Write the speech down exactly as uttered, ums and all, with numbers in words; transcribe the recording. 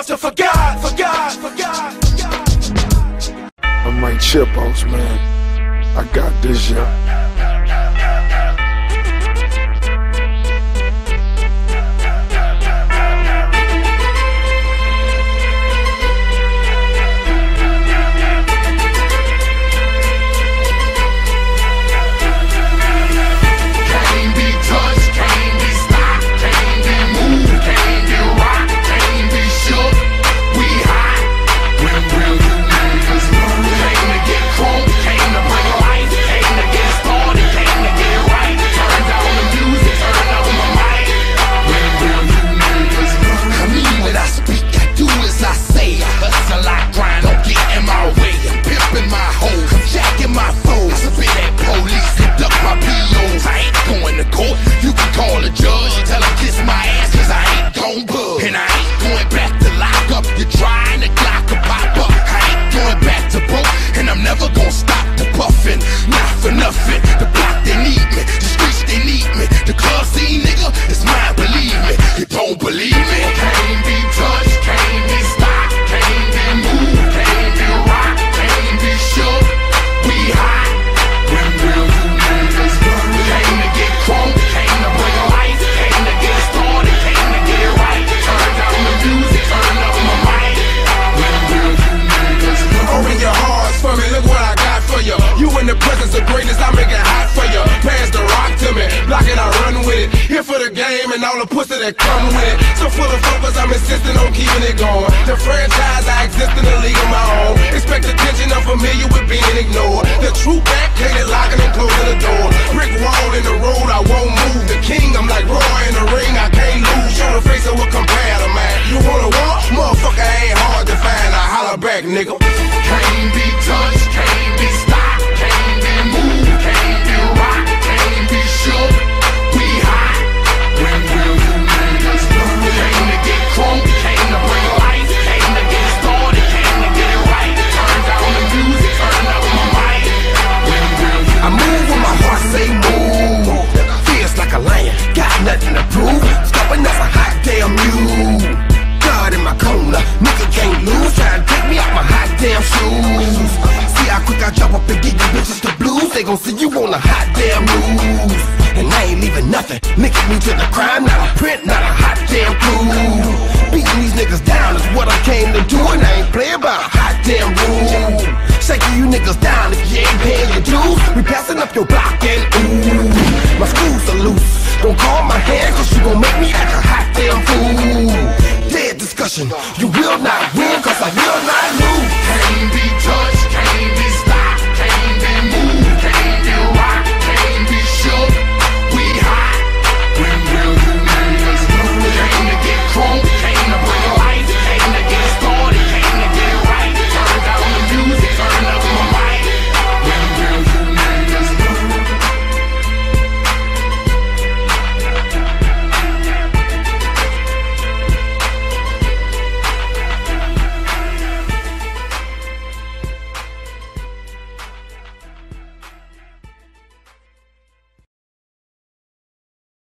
must have forgot, forgot, forgot, forgot. I'm like Chipos, man. I got this, yeah. And all the pussy that come with it. So full of focus, I'm insisting on keeping it going. The franchise, I exist in a league of my own. Expect attention, I'm familiar with being ignored. The true back, can't locking and closing the door. Brick wall in the road, I won't move. The king, I'm like Roy in the ring, I can't lose. You're the face of a competitor, man. You wanna walk? Motherfucker, I ain't hard to find. I holler back, nigga. Can't be touched, can't be stopped, can't be moved, can't be rocked, can't be shook. We high. When will you niggas learn? Came to get drunk, came to bring life, came to get started, came to get it right. Turn down the music, turn up my mic. When will you? I move when my heart say move. Fierce like a lion, got nothing to prove. Stopping that's a hot damn mule. God in my corner, nigga can't lose. Try and take me out my hot damn shoes. See how quick I jump up and get you bitches the blues. They gon' see you on a hot damn move. And I ain't leaving nothing, linking me to the crime. Not a print, not a hot damn clue. Beating these niggas down is what I came to do. And I ain't playing by a hot damn rule. Shaking you niggas down if you ain't paying your dues. We passing up your block and ooh, my screws are loose. Don't call my hand cause you gon' make me act a hot damn fool. Dead discussion, you will not win cause I will not lose. Can't be touched.